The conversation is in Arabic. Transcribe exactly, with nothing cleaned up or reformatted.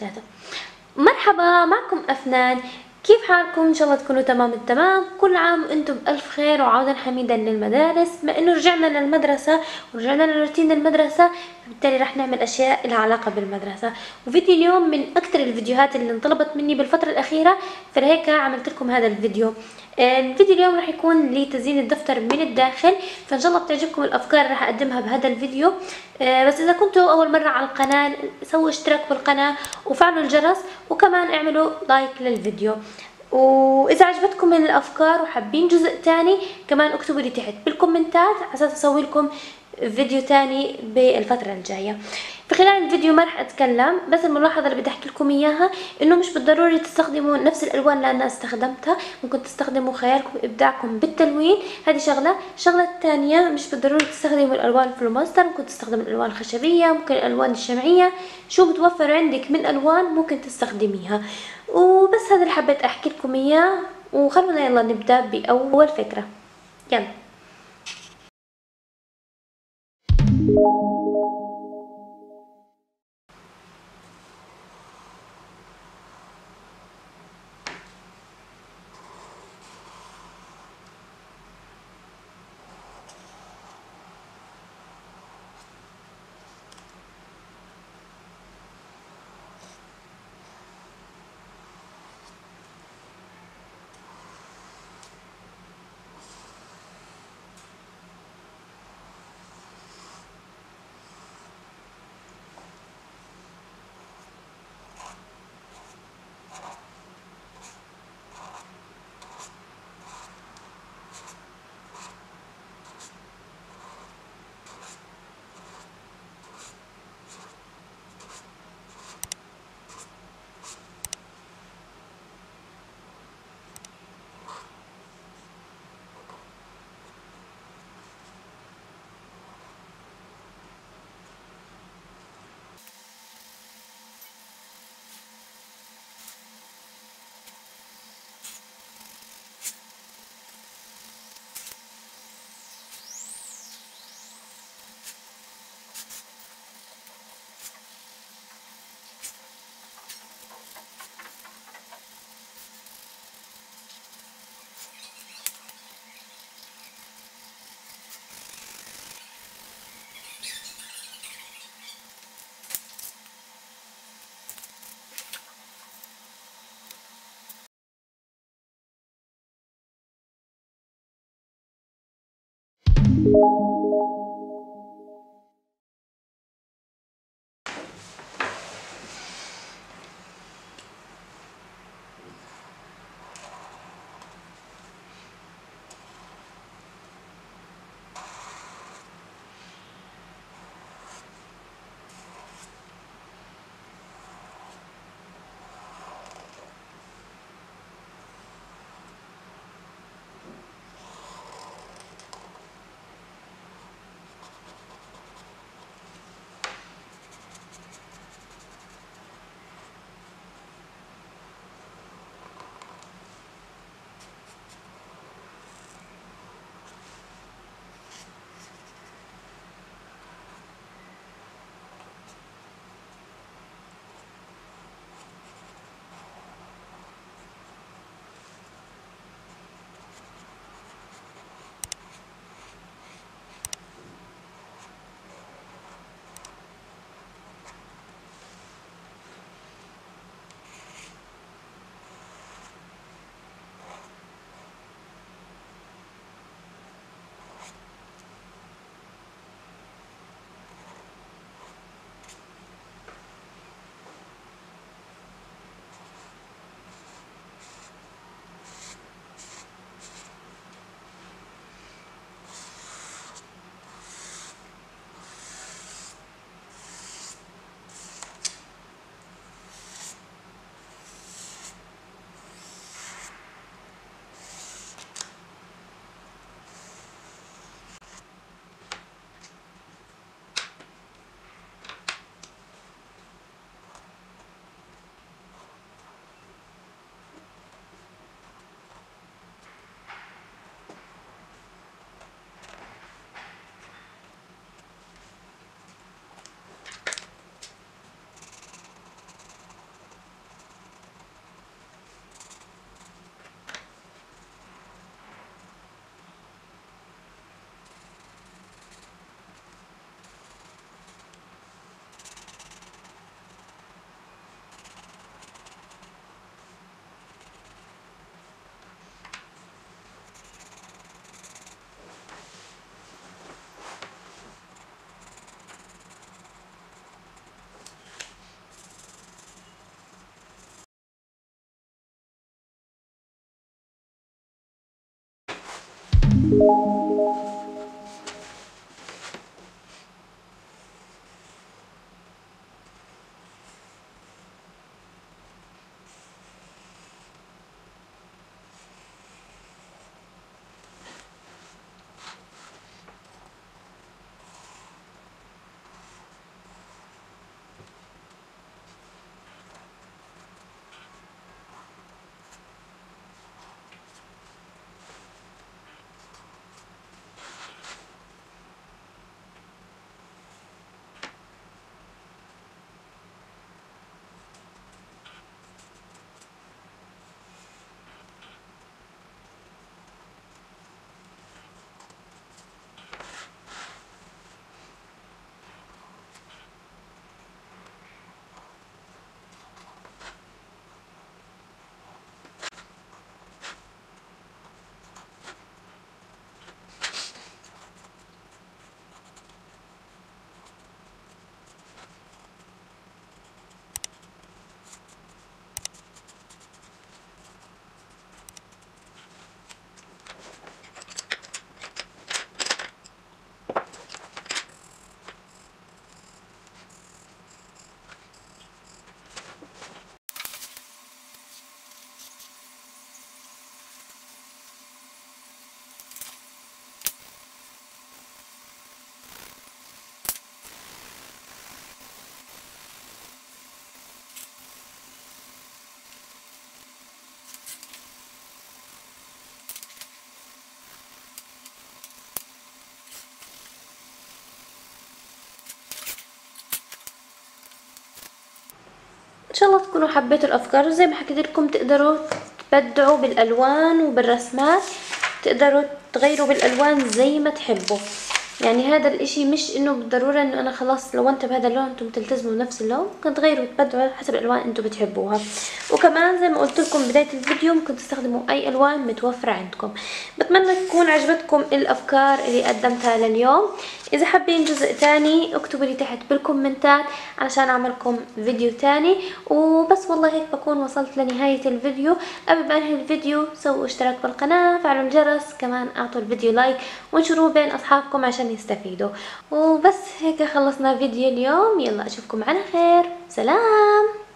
ثلاثة. مرحبا معكم أفنان، كيف حالكم؟ ان شاء الله تكونوا تمام التمام. كل عام وانتم بألف خير وعودا حميدا للمدارس. بما انه رجعنا للمدرسه ورجعنا لروتين المدرسه، فبالتالي رح نعمل اشياء لها علاقه بالمدرسه. وفيديو اليوم من اكثر الفيديوهات اللي انطلبت مني بالفتره الاخيره، فلهيك عملت لكم هذا الفيديو. الفيديو اليوم رح يكون لتزيين الدفتر من الداخل، فان شاء الله بتعجبكم الافكار اللي رح اقدمها بهذا الفيديو. بس اذا كنتوا اول مره على القناه، سووا اشتراك بالقناه وفعلوا الجرس، وكمان اعملوا لايك للفيديو. واذا عجبتكم من الافكار وحابين جزء تاني كمان اكتبوا لي تحت بالكومنتات، على اساس اسوي لكم فيديو تاني بالفتره الجايه. في خلال الفيديو ما رح اتكلم، بس الملاحظه اللي بدي احكي لكم اياها انه مش بالضروري تستخدموا نفس الالوان اللي انا استخدمتها، ممكن تستخدموا خيالكم ابداعكم بالتلوين، هذه شغله. الشغله الثانيه، مش بالضروري تستخدموا الالوان فلوماستر، ممكن تستخدموا الالوان الخشبيه، ممكن الالوان الشمعيه، شو بتوفر عندك من الوان ممكن تستخدميها. وبس هذا اللي حبيت احكي لكم اياه، وخلونا يلا نبدا باول فكره. يلا. الله تكونوا حبيتوا الافكار، وزي ما حكيت لكم تقدروا تبدعوا بالالوان وبالرسمات، تقدروا تغيروا بالالوان زي ما تحبوا. يعني هذا الاشي مش انه بالضروره انه انا خلاص لونت بهذا اللون انتم تلتزموا بنفس اللون، ممكن تغيروا وتبدعوا حسب الالوان انتم بتحبوها. وكمان زي ما قلت لكم بدايه الفيديو ممكن تستخدموا اي الوان متوفره عندكم. بتمنى تكون عجبتكم الافكار اللي قدمتها لليوم. اذا حابين جزء تاني اكتبوا لي تحت بالكومنتات علشان اعملكم فيديو تاني. وبس والله هيك بكون وصلت لنهايه الفيديو. قبل ما انهي الفيديو سووا اشتراك بالقناه، فعلوا الجرس، كمان اعطوا الفيديو لايك وانشروه بين اصحابكم عشان يستفيدوا. وبس هيك خلصنا فيديو اليوم، يلا اشوفكم على خير، سلام.